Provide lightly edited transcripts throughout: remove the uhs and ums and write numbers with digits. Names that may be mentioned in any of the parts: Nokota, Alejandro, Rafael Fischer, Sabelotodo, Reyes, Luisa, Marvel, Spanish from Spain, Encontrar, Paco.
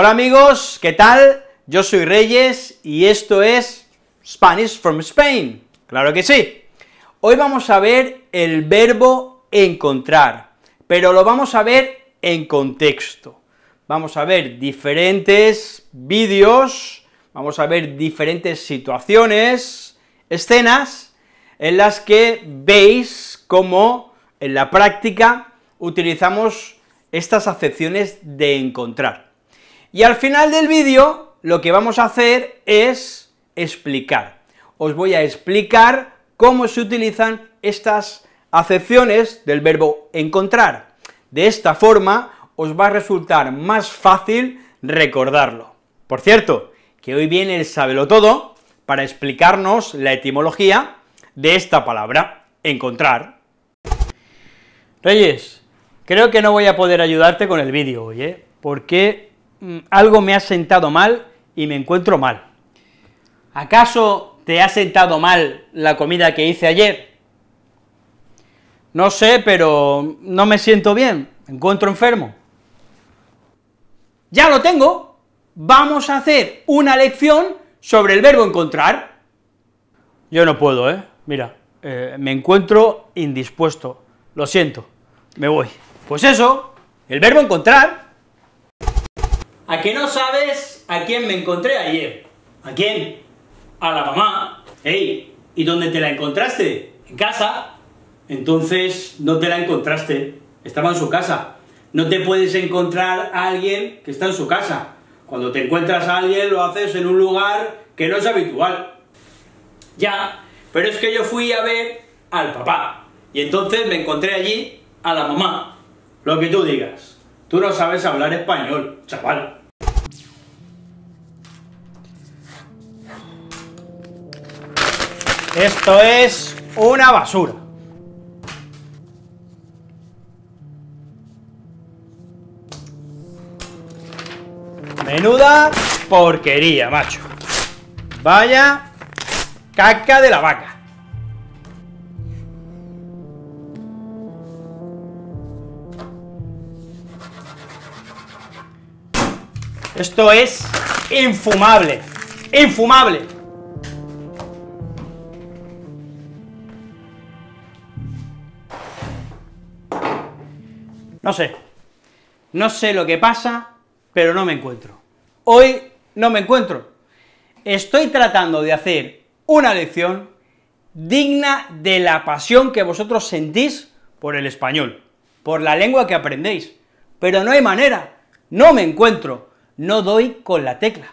Hola amigos, ¿qué tal? Yo soy Reyes y esto es Spanish from Spain, claro que sí. Hoy vamos a ver el verbo encontrar, pero lo vamos a ver en contexto. Vamos a ver diferentes vídeos, vamos a ver diferentes situaciones, escenas, en las que veis cómo en la práctica utilizamos estas acepciones de encontrar. Y al final del vídeo lo que vamos a hacer es explicar. Os voy a explicar cómo se utilizan estas acepciones del verbo encontrar. De esta forma os va a resultar más fácil recordarlo. Por cierto, que hoy viene el Sabelotodo para explicarnos la etimología de esta palabra, encontrar. Reyes, creo que no voy a poder ayudarte con el vídeo hoy, ¿eh? Porque algo me ha sentado mal y me encuentro mal. ¿Acaso te ha sentado mal la comida que hice ayer? No sé, pero no me siento bien, me encuentro enfermo. ¡Ya lo tengo! Vamos a hacer una lección sobre el verbo encontrar. Yo no puedo, ¿eh? Mira, me encuentro indispuesto, lo siento, me voy. Pues eso, el verbo encontrar. ¿A que no sabes a quién me encontré ayer? ¿A quién? A la mamá. ¡Ey! ¿Y dónde te la encontraste? ¿En casa? Entonces no te la encontraste, estaba en su casa. No te puedes encontrar a alguien que está en su casa. Cuando te encuentras a alguien lo haces en un lugar que no es habitual. Ya, pero es que yo fui a ver al papá y entonces me encontré allí a la mamá. Lo que tú digas. Tú no sabes hablar español, chaval. Esto es una basura. Menuda porquería, macho. Vaya caca de la vaca. Esto es infumable, infumable. No sé lo que pasa, pero no me encuentro. Hoy no me encuentro. Estoy tratando de hacer una lección digna de la pasión que vosotros sentís por el español, por la lengua que aprendéis, pero no hay manera, no me encuentro. No doy con la tecla.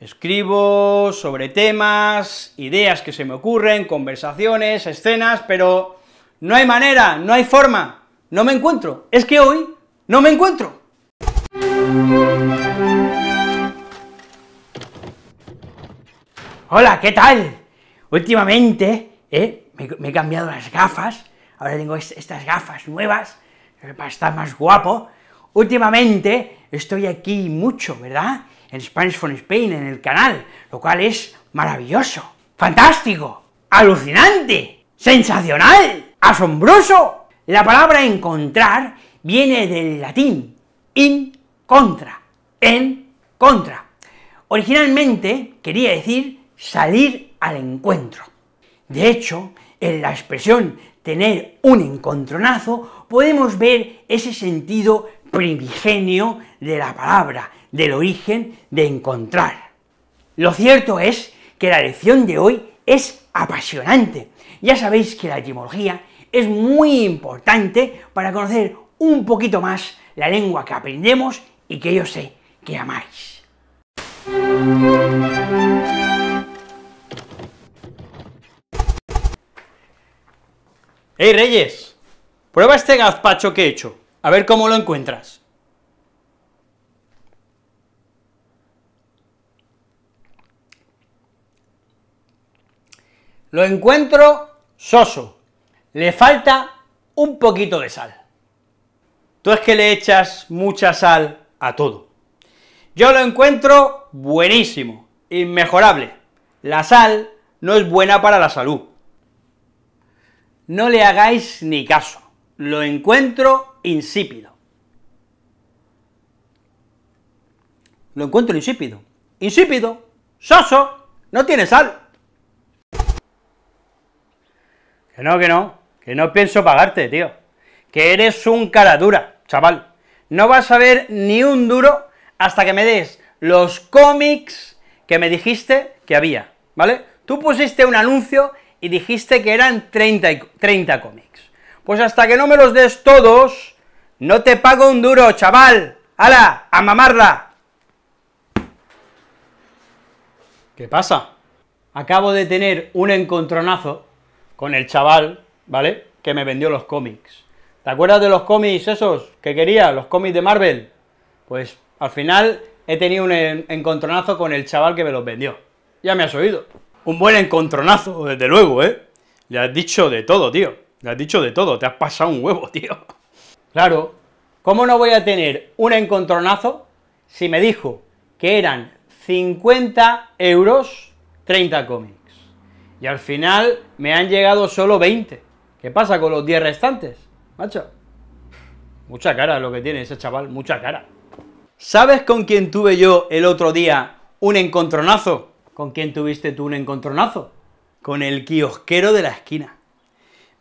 Escribo sobre temas, ideas que se me ocurren, conversaciones, escenas, pero no hay manera, no hay forma, no me encuentro. Es que hoy no me encuentro. Hola, ¿qué tal? Últimamente, me he cambiado las gafas, ahora tengo estas gafas nuevas para estar más guapo. Últimamente estoy aquí mucho, ¿verdad?, en Spanish from Spain, en el canal, lo cual es maravilloso, fantástico, alucinante, sensacional, asombroso. La palabra encontrar viene del latín in contra, en contra. Originalmente quería decir salir al encuentro. De hecho, en la expresión tener un encontronazo podemos ver ese sentido primigenio de la palabra, del origen de encontrar. Lo cierto es que la lección de hoy es apasionante. Ya sabéis que la etimología es muy importante para conocer un poquito más la lengua que aprendemos y que yo sé que amáis. ¡Hey Reyes! Prueba este gazpacho que he hecho. A ver cómo lo encuentras. Lo encuentro soso, le falta un poquito de sal. Tú es que le echas mucha sal a todo. Yo lo encuentro buenísimo, inmejorable. La sal no es buena para la salud. No le hagáis ni caso, lo encuentro insípido. Lo encuentro insípido. Insípido, soso, no tiene sal. Que no, que no, que no pienso pagarte, tío. Que eres un cara dura, chaval. No vas a ver ni un duro hasta que me des los cómics que me dijiste que había, ¿vale? Tú pusiste un anuncio y dijiste que eran 30 cómics. Pues hasta que no me los des todos, no te pago un duro, chaval. ¡Hala, a mamarla! ¿Qué pasa? Acabo de tener un encontronazo con el chaval, ¿vale?, que me vendió los cómics. ¿Te acuerdas de los cómics esos que quería, los cómics de Marvel? Pues al final he tenido un encontronazo con el chaval que me los vendió. Ya me has oído. Un buen encontronazo, desde luego, ¿eh? Le has dicho de todo, tío. Le has dicho de todo, te has pasado un huevo, tío. Claro, ¿cómo no voy a tener un encontronazo si me dijo que eran 50 euros 30 cómics? Y al final me han llegado solo 20. ¿Qué pasa con los 10 restantes, macho? Mucha cara lo que tiene ese chaval, mucha cara. ¿Sabes con quién tuve yo el otro día un encontronazo? ¿Con quién tuviste tú un encontronazo? Con el kiosquero de la esquina.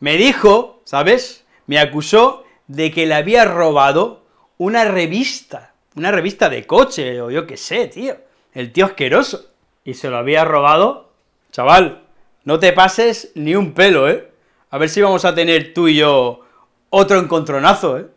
Me dijo, ¿sabes?, me acusó de que le había robado una revista de coche, o yo qué sé, tío, el tío asqueroso. Y se lo había robado, chaval, no te pases ni un pelo, ¿eh? A ver si vamos a tener tú y yo otro encontronazo, ¿eh?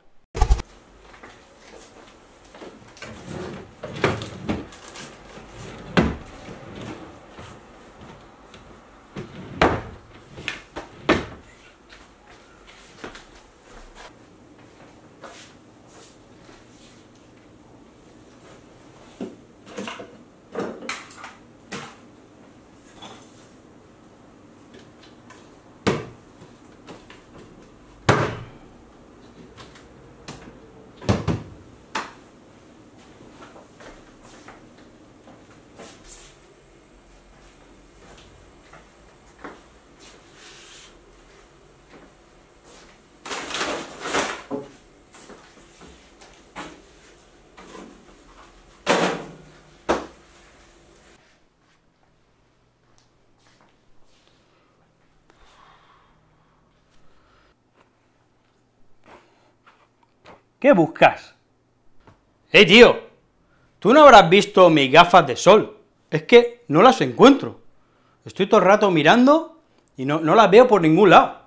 ¿Qué buscas? Tío, tú no habrás visto mis gafas de sol, es que no las encuentro. Estoy todo el rato mirando y no las veo por ningún lado.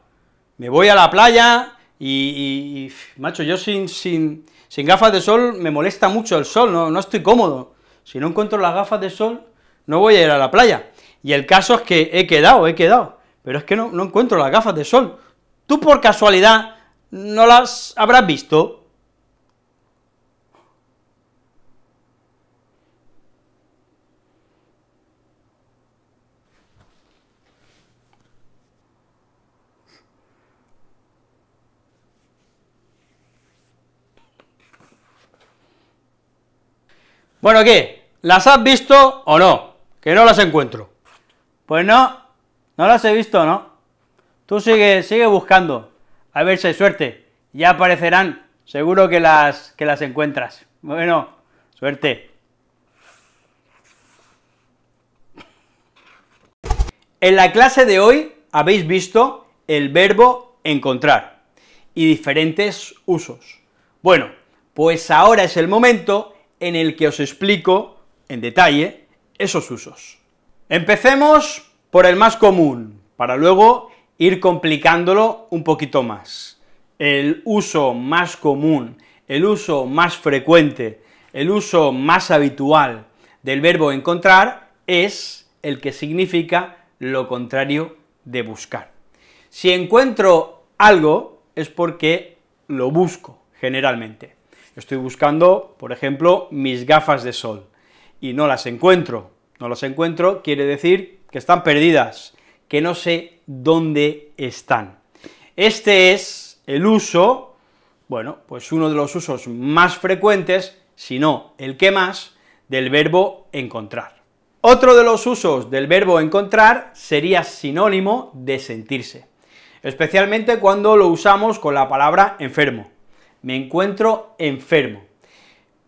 Me voy a la playa y macho, yo sin gafas de sol me molesta mucho el sol, no estoy cómodo. Si no encuentro las gafas de sol, no voy a ir a la playa. Y el caso es que he quedado, pero es que no encuentro las gafas de sol. ¿Tú por casualidad no las habrás visto? Bueno, ¿qué? ¿Las has visto o no? Que no las encuentro. Pues no las he visto, ¿no? Tú sigue buscando, a ver si hay suerte. Ya aparecerán, seguro que las encuentras. Bueno, suerte. En la clase de hoy habéis visto el verbo encontrar y diferentes usos. Bueno, pues ahora es el momento en el que os explico en detalle esos usos. Empecemos por el más común, para luego ir complicándolo un poquito más. El uso más común, el uso más frecuente, el uso más habitual del verbo encontrar es el que significa lo contrario de buscar. Si encuentro algo es porque lo busco, generalmente. Estoy buscando, por ejemplo, mis gafas de sol, y no las encuentro, quiere decir que están perdidas, que no sé dónde están. Este es el uso, bueno, pues uno de los usos más frecuentes, si no el que más, del verbo encontrar. Otro de los usos del verbo encontrar sería sinónimo de sentirse, especialmente cuando lo usamos con la palabra enfermo. Me encuentro enfermo,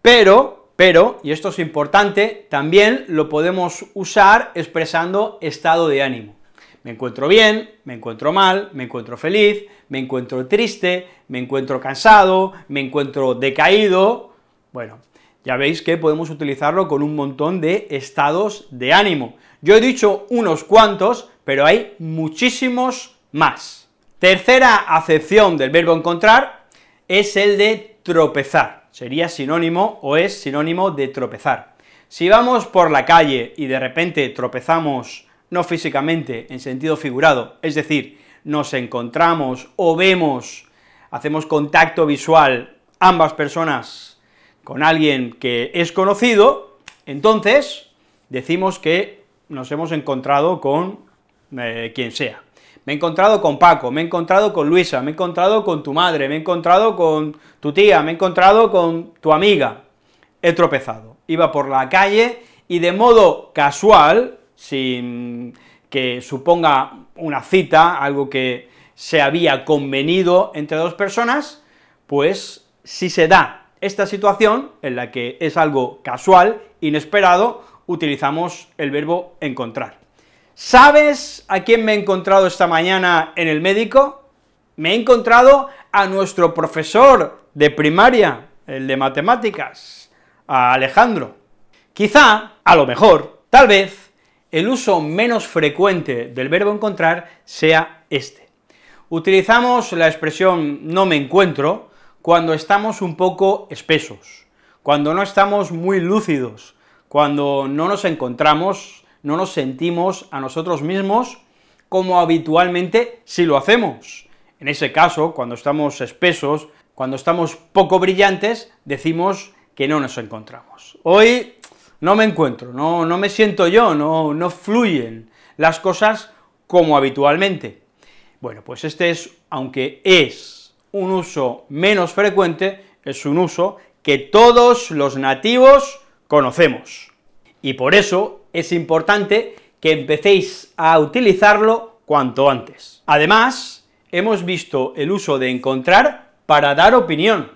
pero Pero, y esto es importante, también lo podemos usar expresando estado de ánimo. Me encuentro bien, me encuentro mal, me encuentro feliz, me encuentro triste, me encuentro cansado, me encuentro decaído. Bueno, ya veis que podemos utilizarlo con un montón de estados de ánimo. Yo he dicho unos cuantos, pero hay muchísimos más. Tercera acepción del verbo encontrar es el de tropezar. Sería sinónimo o es sinónimo de tropezar. Si vamos por la calle y de repente tropezamos, no físicamente, en sentido figurado, es decir, nos encontramos o vemos, hacemos contacto visual ambas personas con alguien que es conocido, entonces decimos que nos hemos encontrado con quien sea. Me he encontrado con Paco, me he encontrado con Luisa, me he encontrado con tu madre, me he encontrado con tu tía, me he encontrado con tu amiga. He tropezado, iba por la calle y de modo casual, sin que suponga una cita, algo que se había convenido entre dos personas, pues si se da esta situación, en la que es algo casual, inesperado, utilizamos el verbo encontrar. ¿Sabes a quién me he encontrado esta mañana en el médico? Me he encontrado a nuestro profesor de primaria, el de matemáticas, a Alejandro. Quizá, a lo mejor, tal vez, el uso menos frecuente del verbo encontrar sea este. Utilizamos la expresión no me encuentro cuando estamos un poco espesos, cuando no estamos muy lúcidos, cuando no nos encontramos, no nos sentimos a nosotros mismos como habitualmente si lo hacemos. En ese caso, cuando estamos espesos, cuando estamos poco brillantes, decimos que no nos encontramos. Hoy no me encuentro, no me siento yo, no fluyen las cosas como habitualmente. Bueno, pues este es, aunque es un uso menos frecuente, es un uso que todos los nativos conocemos. Y por eso es importante que empecéis a utilizarlo cuanto antes. Además, hemos visto el uso de encontrar para dar opinión.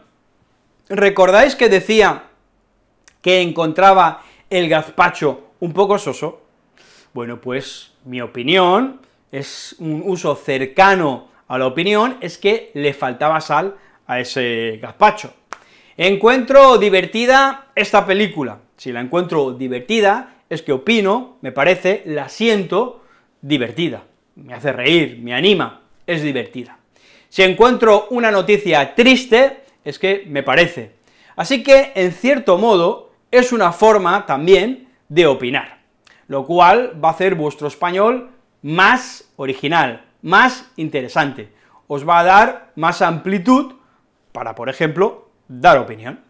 ¿Recordáis que decía que encontraba el gazpacho un poco soso? Bueno, pues mi opinión, es un uso cercano a la opinión, es que le faltaba sal a ese gazpacho. Encuentro divertida esta película. Si la encuentro divertida, es que opino, me parece, la siento divertida. Me hace reír, me anima, es divertida. Si encuentro una noticia triste, es que me parece. Así que, en cierto modo, es una forma también de opinar, lo cual va a hacer vuestro español más original, más interesante, os va a dar más amplitud para, por ejemplo, dar opinión.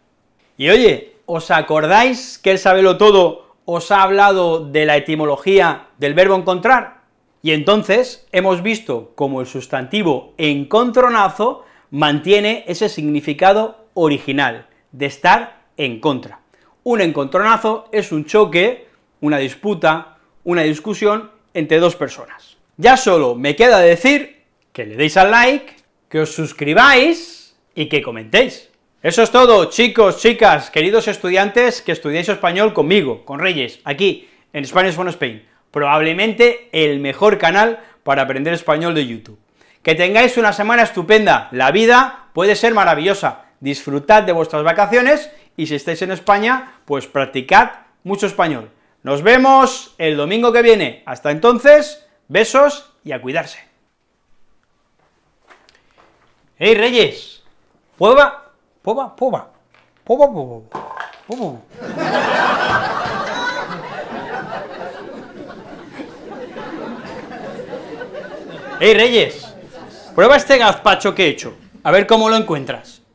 Y oye, ¿os acordáis que el Sabelotodo os ha hablado de la etimología del verbo encontrar? Y entonces hemos visto cómo el sustantivo encontronazo mantiene ese significado original, de estar en contra. Un encontronazo es un choque, una disputa, una discusión entre dos personas. Ya solo me queda decir que le deis al like, que os suscribáis y que comentéis. Eso es todo, chicos, chicas, queridos estudiantes que estudiáis español conmigo, con Reyes, aquí, en Spanish from Spain, probablemente el mejor canal para aprender español de YouTube. Que tengáis una semana estupenda, la vida puede ser maravillosa, disfrutad de vuestras vacaciones y si estáis en España, pues practicad mucho español. Nos vemos el domingo que viene. Hasta entonces, besos y a cuidarse. ¡Hey, Reyes! ¡Poba! ¡Hey, Reyes! Prueba este gazpacho que he hecho, a ver cómo lo encuentras.